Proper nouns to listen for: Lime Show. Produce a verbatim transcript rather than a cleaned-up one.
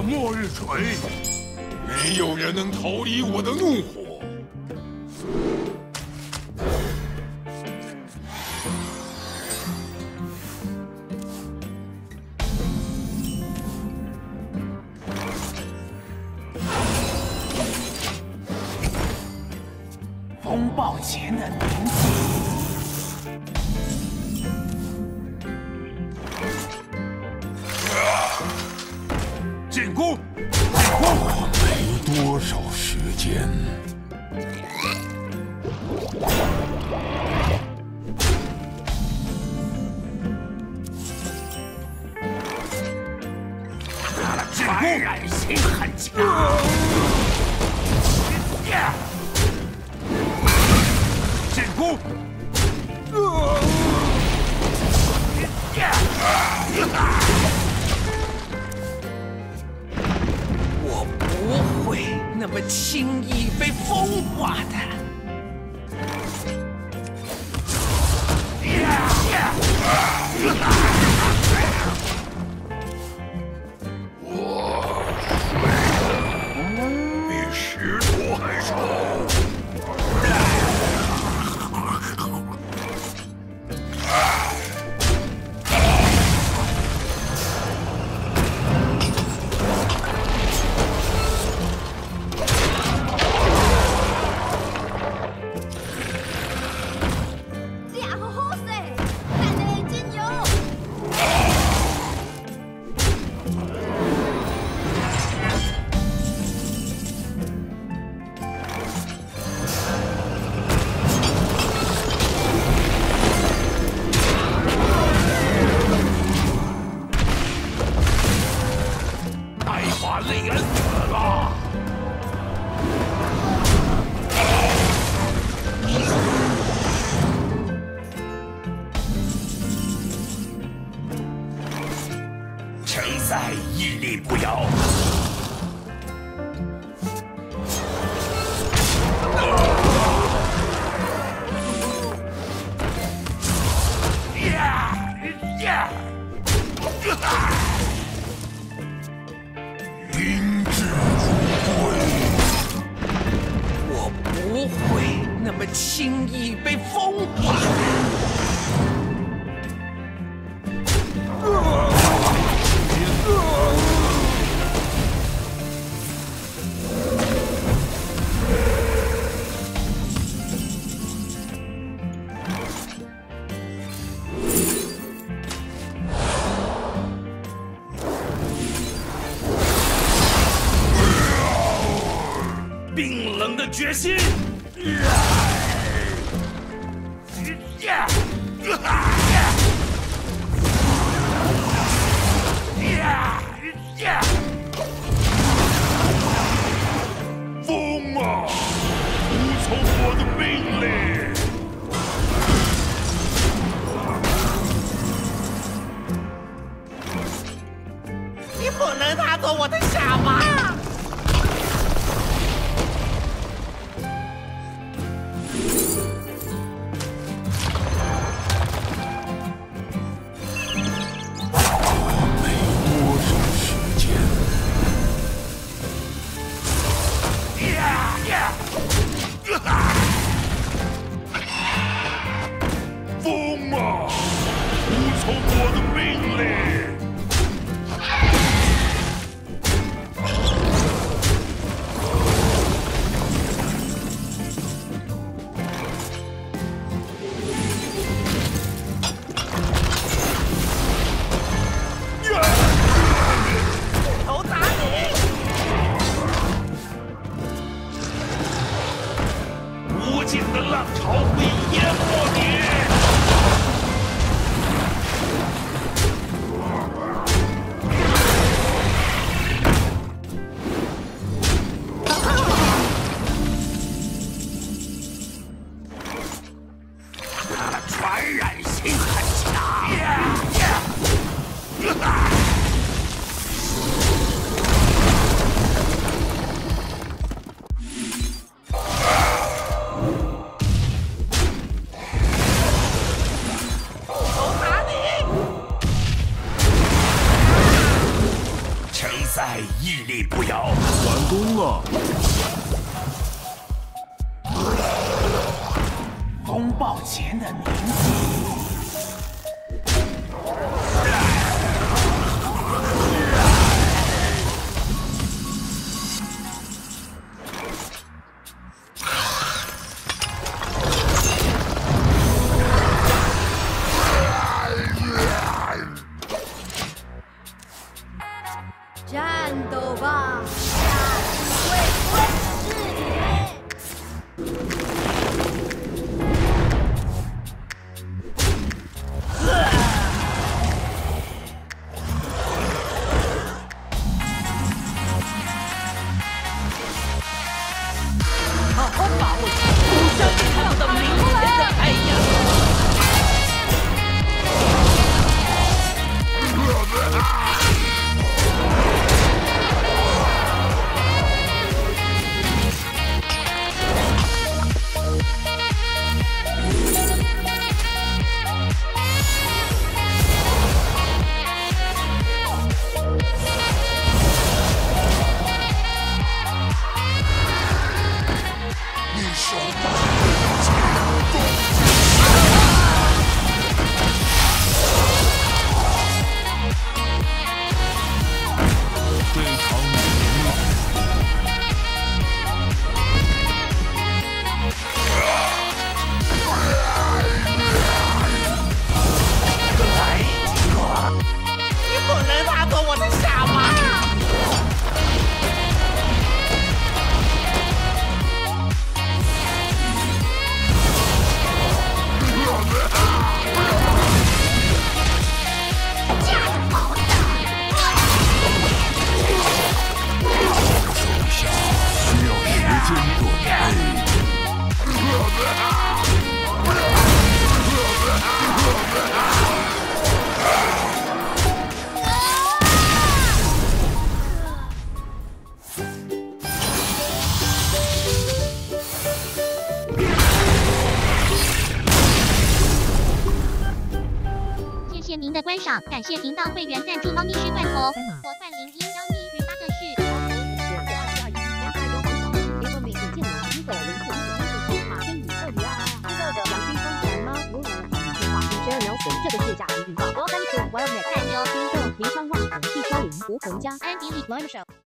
的末日锤，没有人能逃离我的怒火。风暴前的宁静。 进攻！进攻！没多少时间。传染性很强。进攻！不会那么轻易被风化的。我睡得比石头还熟。冰冷的决心。宝前的铭记。战斗吧！ 谢谢您的观赏，感谢频道会员赞助猫咪吃罐头，我范零一幺一十八个是。这个是假名预告。安迪里 Lime Show。